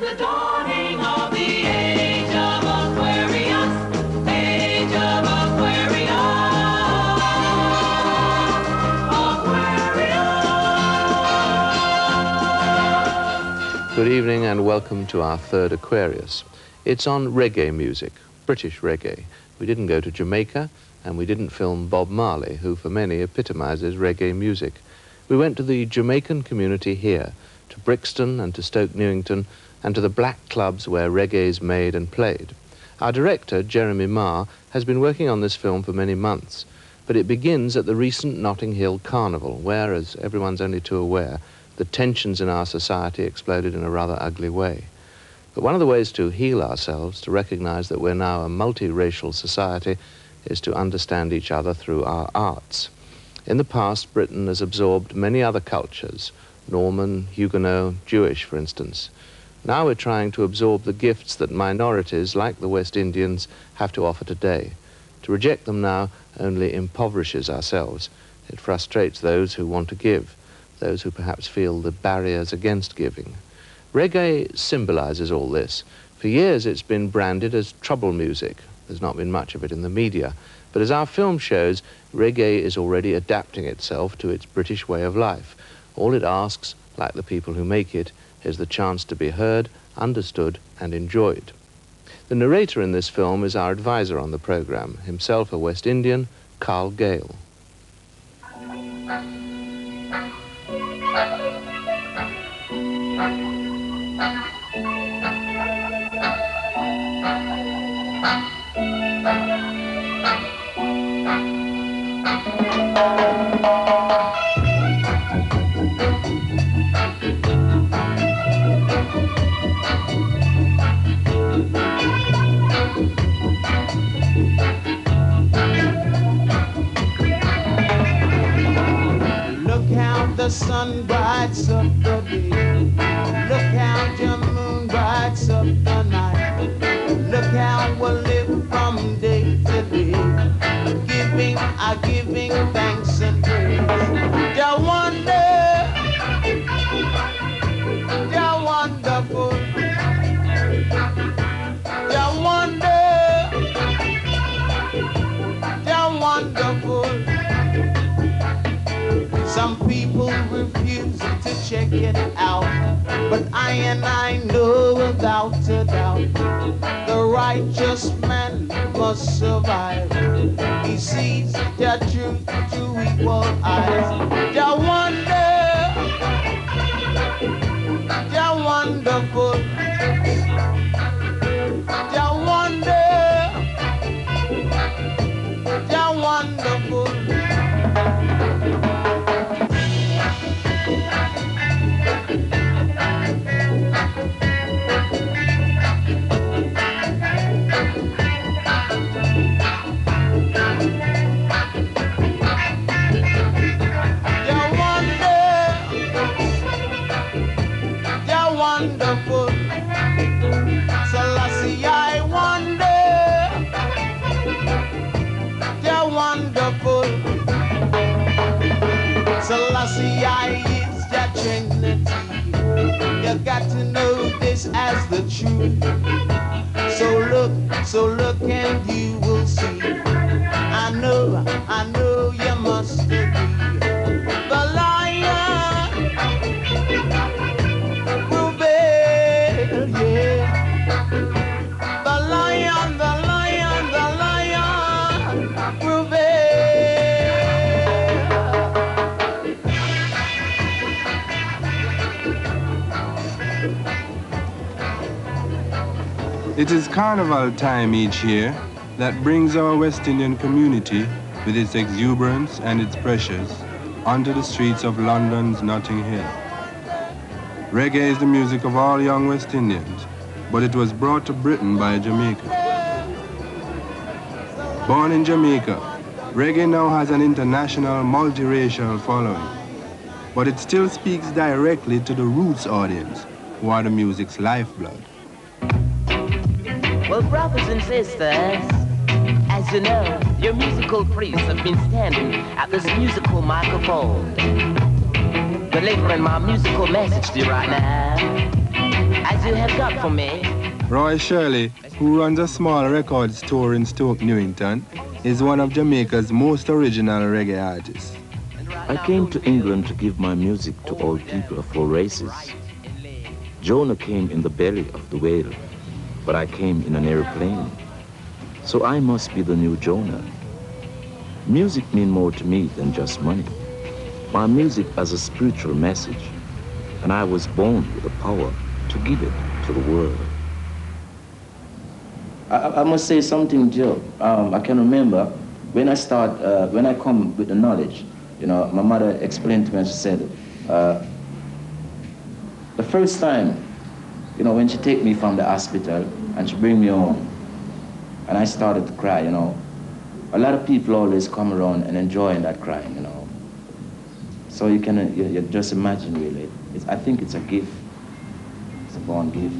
the dawning of the age of Aquarius, age of Aquarius, Aquarius. Good evening and welcome to our third Aquarius. It's on reggae music, British reggae. We didn't go to Jamaica and we didn't film Bob Marley, who for many epitomizes reggae music. We went to the Jamaican community here, to Brixton and to Stoke Newington and to the black clubs where reggae is made and played. Our director, Jeremy Marr, has been working on this film for many months, but it begins at the recent Notting Hill carnival, where, as everyone's only too aware, the tensions in our society exploded in a rather ugly way. But one of the ways to heal ourselves, to recognize that we're now a multiracial society, is to understand each other through our arts. In the past, Britain has absorbed many other cultures, Norman, Huguenot, Jewish, for instance. Now we're trying to absorb the gifts that minorities, like the West Indians, have to offer today. To reject them now only impoverishes ourselves. It frustrates those who want to give, those who perhaps feel the barriers against giving. Reggae symbolizes all this. For years it's been branded as trouble music. There's not been much of it in the media. But as our film shows, reggae is already adapting itself to its British way of life. All it asks, like the people who make it, is the chance to be heard, understood and enjoyed. The narrator in this film is our advisor on the programme, himself a West Indian, Carl Gale. The sun brights up the day. Look how your moon brights up the night. Look how we live from day to day. Giving, giving thanks and praise. You're wonderful. You're wonderful. You're wonderful. You're wonderful. Some people refuse to check it out, but I know without a doubt, the righteous man must survive. He sees the truth through equal eyes. You're wonderful, you're wonderful, you're wonderful, you're wonderful. Selassie, I is your Trinity. You got to know this as the truth. So look and you will see. I know you must agree. The lion will bear, yeah. The lion will bear. It is carnival time each year that brings our West Indian community with its exuberance and its pressures onto the streets of London's Notting Hill. Reggae is the music of all young West Indians, but it was brought to Britain by Jamaica. Born in Jamaica, reggae now has an international multiracial following, but it still speaks directly to the roots audience, who are the music's lifeblood. Well, brothers and sisters, as you know, your musical priests have been standing at this musical microphone, delivering my musical message to you right now. as you have got for me. Roy Shirley, who runs a small record store in Stoke Newington, is one of Jamaica's most original reggae artists. I came to England to give my music to all people of all races. Jonah came in the belly of the whale, but I came in an airplane. So I must be the new Jonah. Music means more to me than just money. My music has a spiritual message, and I was born with the power to give it to the world. I must say something, Joe. I can remember when I start, when I come with the knowledge, you know, my mother explained to me and she said, the first time, you know, when she take me from the hospital and she bring me home, and I started to cry, you know. A lot of people always come around and enjoying that crying, you know. So you just imagine, really. I think it's a gift. It's a born gift.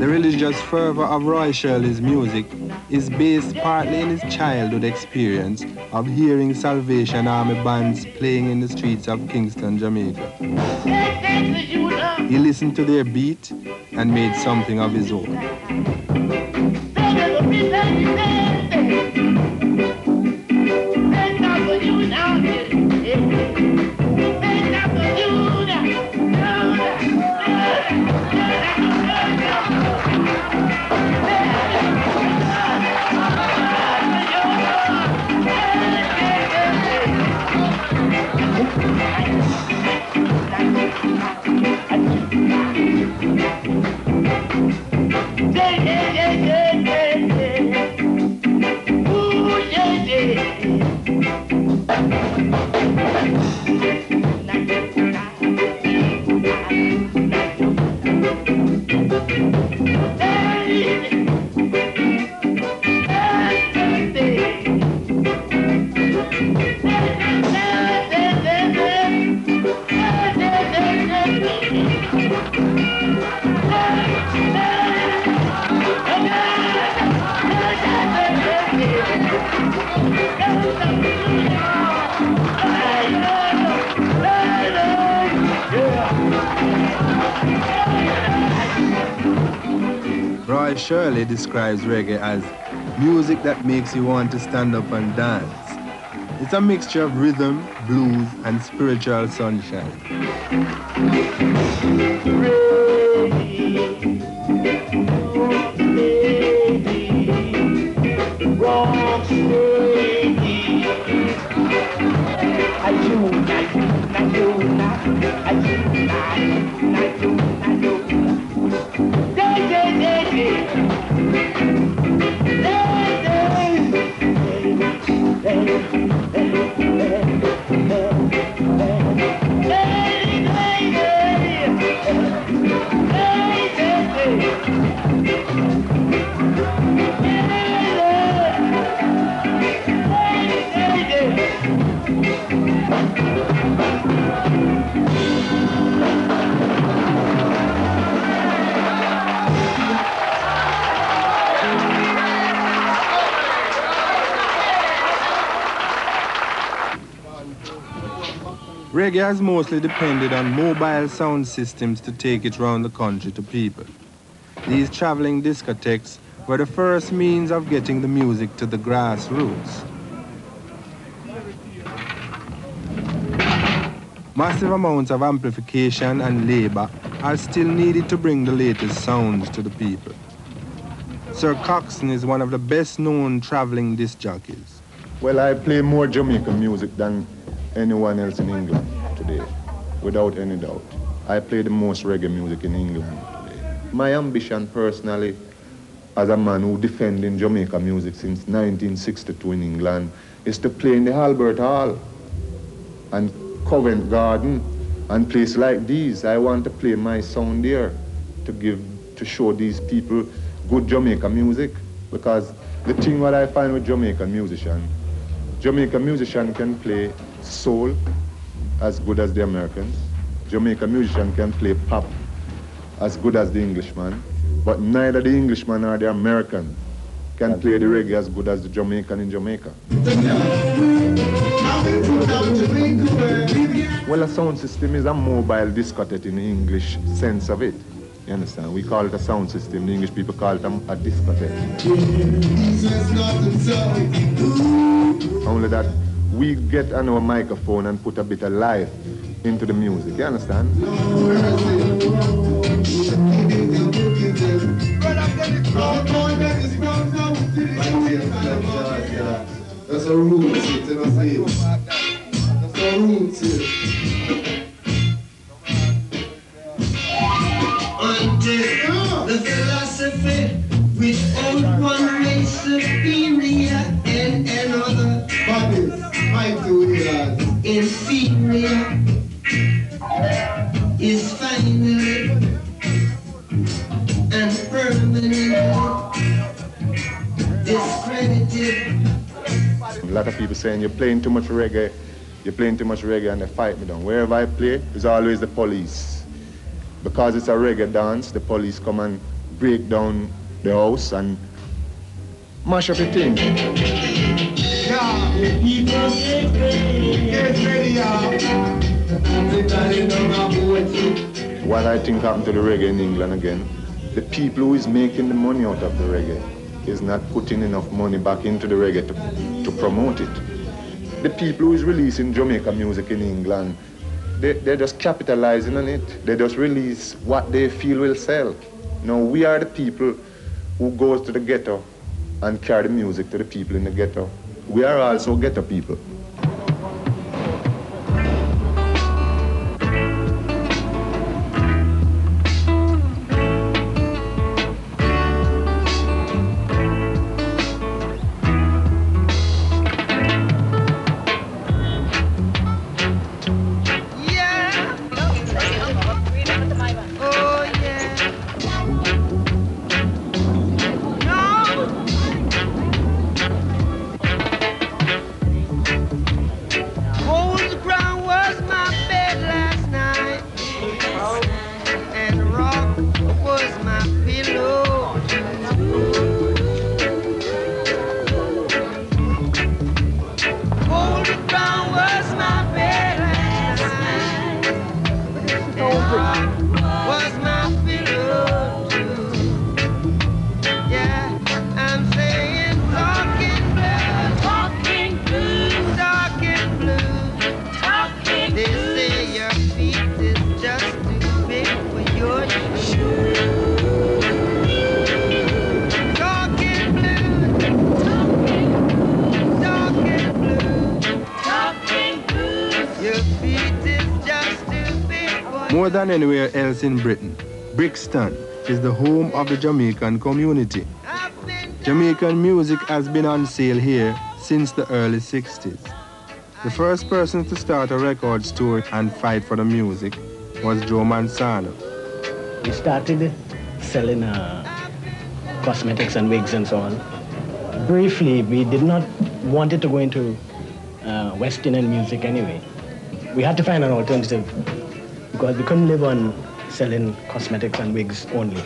The religious fervor of Roy Shirley's music is based partly in his childhood experience of hearing Salvation Army bands playing in the streets of Kingston, Jamaica. He listened to their beat and made something of his own. Roy Shirley describes reggae as music that makes you want to stand up and dance. It's a mixture of rhythm, blues, and spiritual sunshine. Reggae has mostly depended on mobile sound systems to take it round the country to people. These traveling discotheques were the first means of getting the music to the grassroots. Massive amounts of amplification and labor are still needed to bring the latest sounds to the people. Sir Coxsone is one of the best-known traveling disc jockeys. Well, I play more Jamaican music than anyone else in England today, without any doubt. I play the most reggae music in England today. My ambition personally, as a man who defending Jamaica music since 1962 in England, is to play in the Albert Hall and Covent Garden and places like these. I want to play my sound there to show these people good Jamaica music, because The thing what I find with Jamaican musician can play soul as good as the Americans. Jamaican musician can play pop as good as the Englishman, but neither the Englishman nor the American can play the reggae as good as the Jamaican in Jamaica. Well, a sound system is a mobile discotheque in the English sense of it. You understand? We call it a sound system. The English people call it a discotheque. Only that we get on our microphone and put a bit of life into the music. You understand? That's a root tip, you know what I'm saying? That's a root tip. Until the philosophy which all one race superior and another inferior is finally and permanently discredited. A lot of people saying, you're playing too much reggae, and they fight me down. Wherever I play, there's always the police. Because it's a reggae dance, the police come and break down the house and mash up the thing. What I think happened to the reggae in England again, the people who is making the money out of the reggae is not putting enough money back into the reggae to promote it. The people who is releasing Jamaica music in England, they're just capitalizing on it. They just release what they feel will sell. Now, we are the people who goes to the ghetto and carry the music to the people in the ghetto. We are also ghetto people. More than anywhere else in Britain, Brixton is the home of the Jamaican community. Jamaican music has been on sale here since the early 60s. The first person to start a record store and fight for the music was Joe Manzano. We started selling cosmetics and wigs and so on. Briefly, we did not want it to go into West Indian music anyway. We had to find an alternative, because we couldn't live on selling cosmetics and wigs only.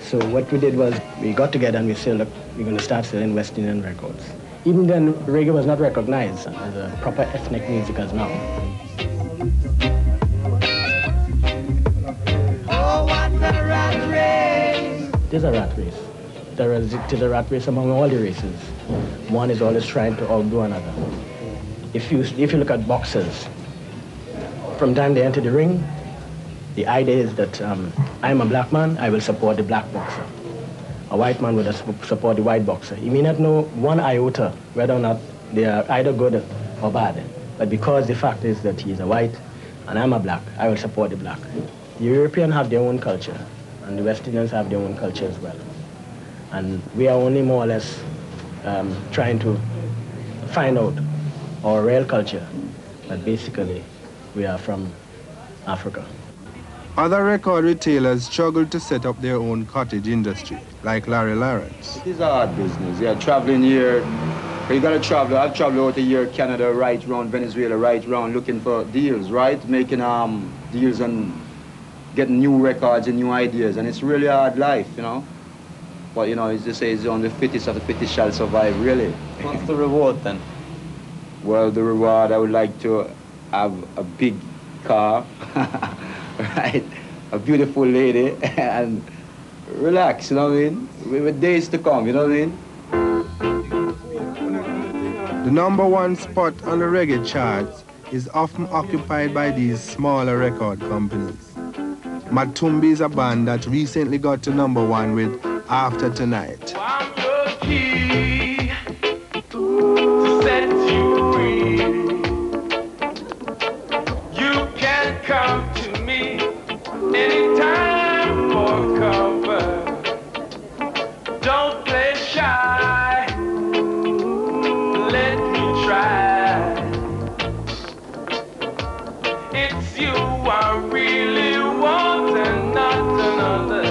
So what we did was we got together and we said, look, we're going to start selling West Indian records. Even then, reggae was not recognized as a proper ethnic music as now. Oh, what a rat race! There's a rat race. There's a rat race among all the races. One is always trying to outdo another. If you look at boxers, from the time they enter the ring, the idea is that I'm a black man, I will support the black boxer. A white man will support the white boxer. You may not know one iota whether or not they are either good or bad, but because the fact is that he is a white and I'm a black, I will support the black. The Europeans have their own culture, and the West Indians have their own culture as well. And we are only more or less trying to find out our real culture, but basically, we are from Africa. Other record retailers struggled to set up their own cottage industry, like Larry Lawrence. It is a hard business. You're traveling here. You got to travel. I've traveled out here, Canada, right round, Venezuela, right round, looking for deals, right? Making deals and getting new records and new ideas. And it's really a hard life, you know? But, you know, as they say, it's on the fittest of the fittest shall survive, really. What's the reward, then? Well, the reward, I would like to have a big car, right? A beautiful lady, and relax, you know what I mean? With days to come, you know what I mean? The number one spot on the reggae charts is often occupied by these smaller record companies. Matumbi is a band that recently got to number one with After Tonight. I'm the key to set you free. You can come to me anytime for cover. Don't play shy. It's you I really want and not another.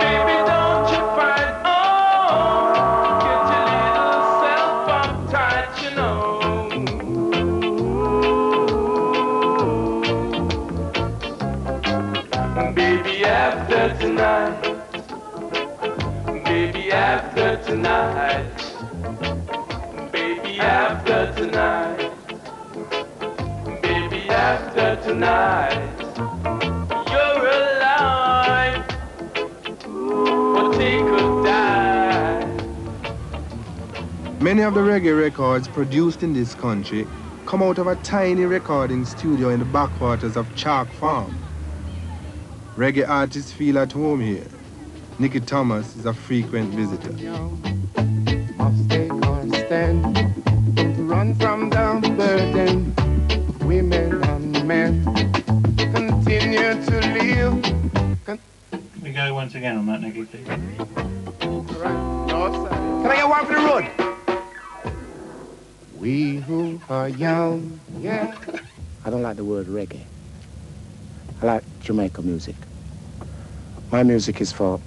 Baby, don't you find, get your little self up tight, you know. Baby, after tonight. Baby, after tonight. After tonight, baby, after tonight, you're alive, or take a dive. Many of the reggae records produced in this country come out of a tiny recording studio in the backwaters of Chalk Farm. Reggae artists feel at home here. Nicky Thomas is a frequent visitor. Run from the burden, women and men continue to live. Can we go once again on that, Nicky, please? Can I get one for the road? We who are young, yeah. I don't like the word reggae. I like Jamaica music. My music is for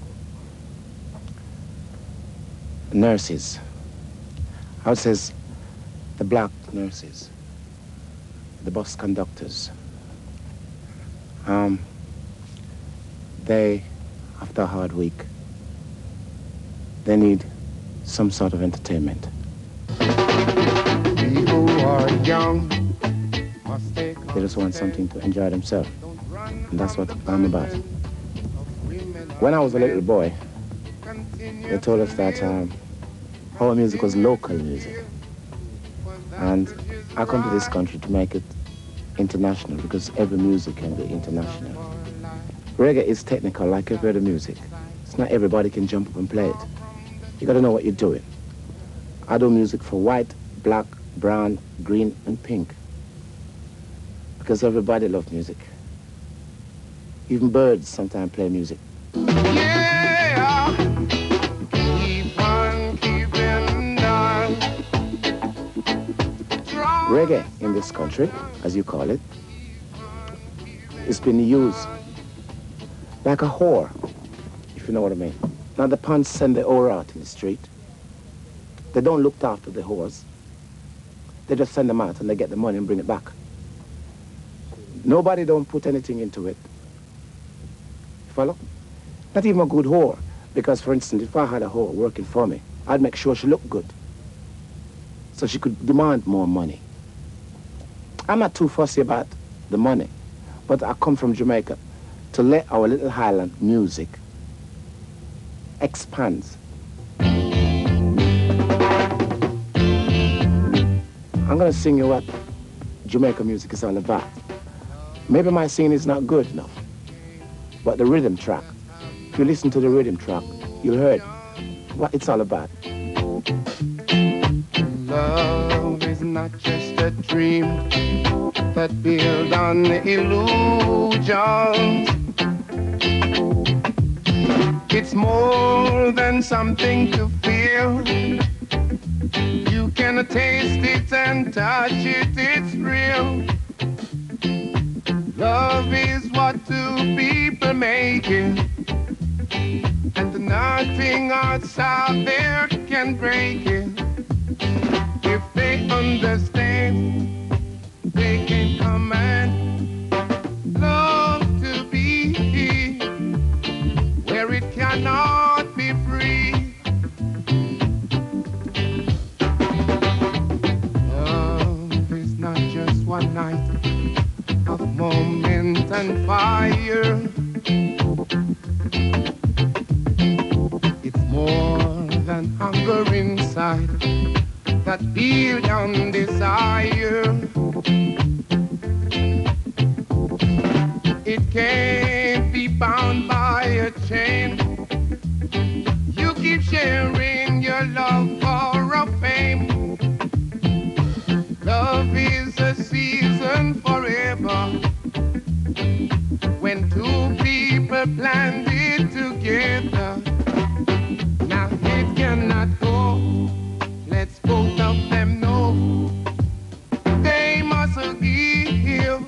nurses. I would say the black nurses, the bus conductors. They, after a hard week, they need some sort of entertainment. People are young. They just want something to enjoy themselves, and that's what I'm about. When I was a little boy, they told us that our music was local music. And I come to this country to make it international, because every music can be international. Reggae is technical, like every other music. It's not everybody can jump up and play it. You gotta know what you're doing. I do music for white, black, brown, green, and pink. Because everybody loves music. Even birds sometimes play music. Reggae in this country, as you call it, it's been used like a whore, if you know what I mean. Now the punks send the whore out in the street. They don't look after the whores. They just send them out and they get the money and bring it back. Nobody don't put anything into it. You follow? Not even a good whore, because for instance, if I had a whore working for me, I'd make sure she looked good, so she could demand more money. I'm not too fussy about the money, but I come from Jamaica to let our little highland music expand. I'm gonna sing you what Jamaica music is all about. Maybe my singing is not good enough, but the rhythm track, if you listen to the rhythm track, you'll hear what it's all about. Love is not just a dream that builds on illusions. It's more than something to feel. You can taste it and touch it, it's real. Love is what two people make it, and nothing outside there can break it. If they understand, they can command love to be where it cannot be free. Love is not just one night of moment and fire. It's more than hunger inside that beyond desire. It can't be bound by a chain. You keep sharing your love for a fame. Love is a season forever when two people planned it together. Now it cannot go. Let's both of them know they must give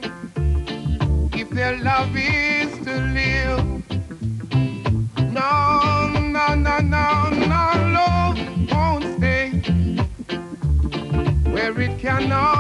if their love is to live. No, no, no, no, no. Love won't stay where it cannot.